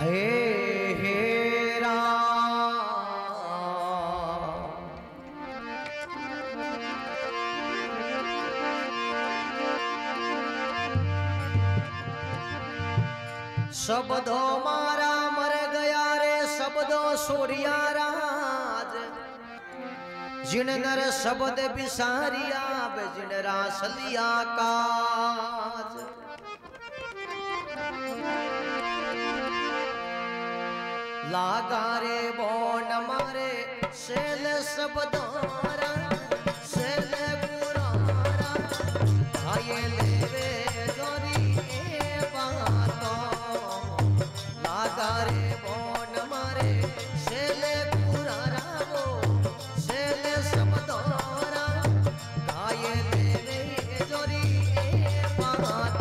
हे राम शब्दों मारा मर गया रे शब्दों सूर्या राज जिन नर शब्द बिसारिया जिन रास लिया काज लागा रे बन म्हारे शैल शब्दारा शैल गुरारा आए ले रे जोरी बातो लागा रे बन म्हारे शैल गुरारा वो शैल शब्दारा आए ले रे जोरी बातो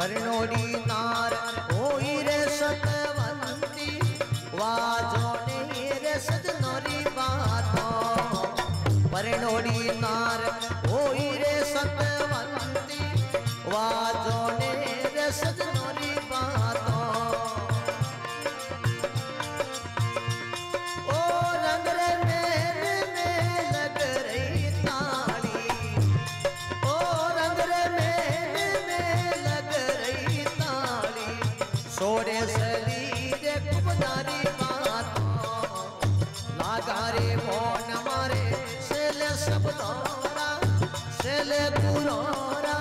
परनोरी नार होई रे सतवंती वाजो ने रे सतनोरी बातो परनोरी नार होई रे सतवंती वाजो ने रे सतनोरी बातो ओ रंग रे मेरे में लग रही ताली ओ रंग रे मेरे में लग रही ताली सोरे सली रे कुबदारी बातो लागा रे मन मारे सेले शब्दोरा सेले पुरोरा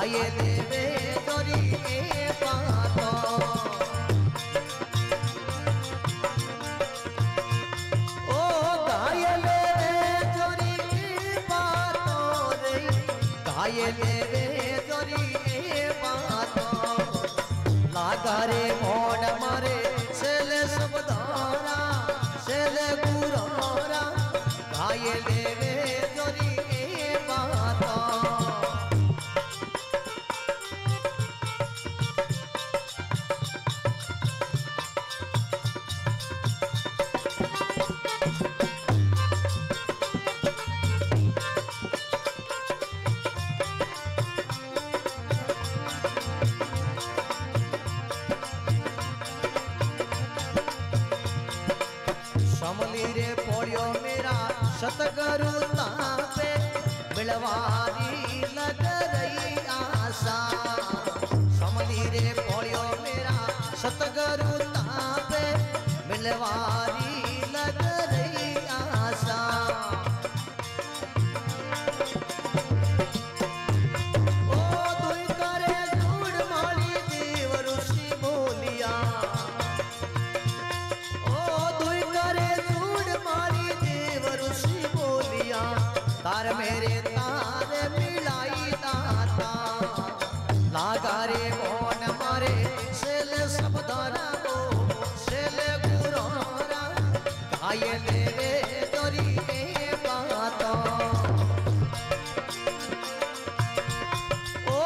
आये देवे तोरी के बातो आये रे जोरी ए बातों लागा रे मोड़ मारे सेले शब्दोरा सेले गुरोरा आये रे जोरी ए बातों समली रे पोड़ियो मेरा सतगुरु तापे मिलवारी लग रही आशा समली रे पोड़ियो मेरा सतगुरु तापे मिलवारी लग रही आशा तार मेरे तार मिलाई दाता लागा रे मन मारे सेले शब्दोरा सेले गुरोरा आये रे जोरी ए बातों ओ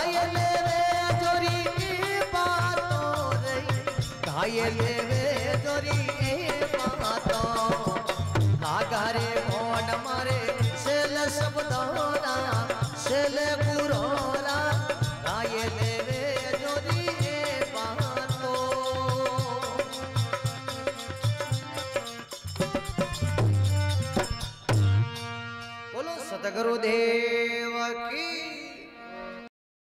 आये रे जोरी ए बातों रे आये रे जोरी ए बातों लागा रे मन मारे सेले शब्दोरा सेले गुरोरा आये रे जोरी ए बातों बोलो सतगुरुदेव।